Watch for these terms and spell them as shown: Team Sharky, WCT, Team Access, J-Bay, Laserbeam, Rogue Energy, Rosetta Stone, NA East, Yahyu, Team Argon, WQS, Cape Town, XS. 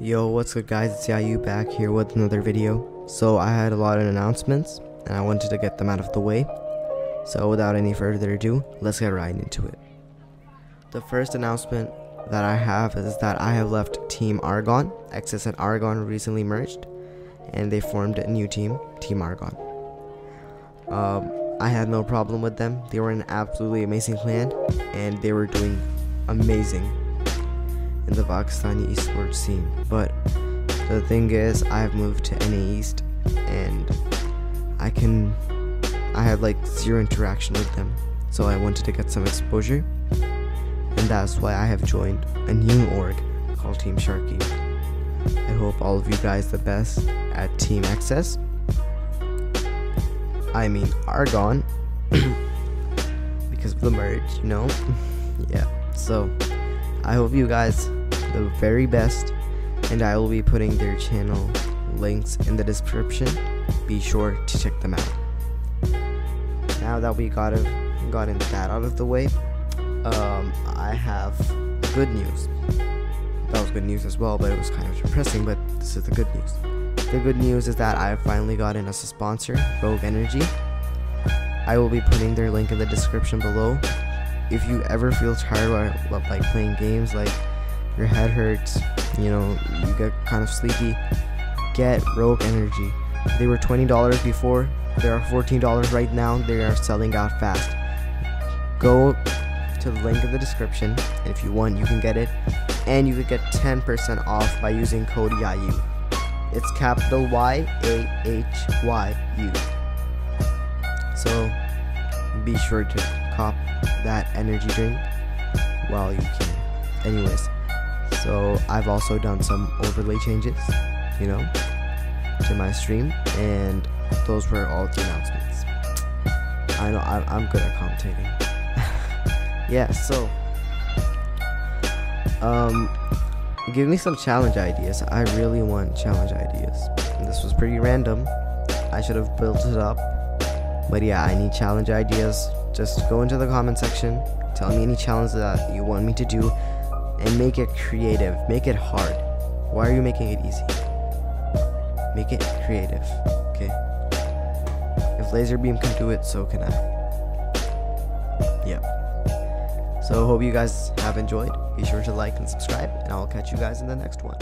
Yo, what's good guys, it's Yahyu back here with another video. So I had a lot of announcements and I wanted to get them out of the way. So without any further ado, let's get right into it. The first announcement that I have is that I have left Team Argon. XS and Argon recently merged and they formed a new team, Team Argon. I had no problem with them. They were an absolutely amazing clan and they were doing amazing in the Pakistani esports scene, but the thing is I've moved to NA East and I had like zero interaction with them, so I wanted to get some exposure, and that's why I have joined a new org called Team Sharky. I hope all of you guys the best at Team Access. I mean Argon because of the merge, you know. Yeah, so I hope you guys the very best, and I will be putting their channel links in the description. Be sure to check them out. Now that we gotten that out of the way, I have good news. That was good news as well, but it was kind of depressing, but this is the good news. The good news is that I finally gotten as a sponsor, Rogue Energy. I will be putting their link in the description below. If you ever feel tired about like playing games, like your head hurts, you know, you get kind of sleepy, get Rogue Energy. They were $20 before, they are $14 right now, they are selling out fast. Go to the link in the description, and if you want you can get it, and you can get 10% off by using code YAHYU. It's capital YAHYU. So be sure to cop that energy drink while you can. Anyways, so I've also done some overlay changes, you know, to my stream, and those were all the announcements. I know I'm good at commentating. Yeah, so give me some challenge ideas. I really want challenge ideas. And this was pretty random. I should have built it up, but yeah, I need challenge ideas. Just go into the comment section, tell me any challenge that you want me to do, and make it creative, make it hard. Why are you making it easy? Make it creative, okay? If Laserbeam can do it, so can I. Yeah. So hope you guys have enjoyed. Be sure to like and subscribe, and I'll catch you guys in the next one.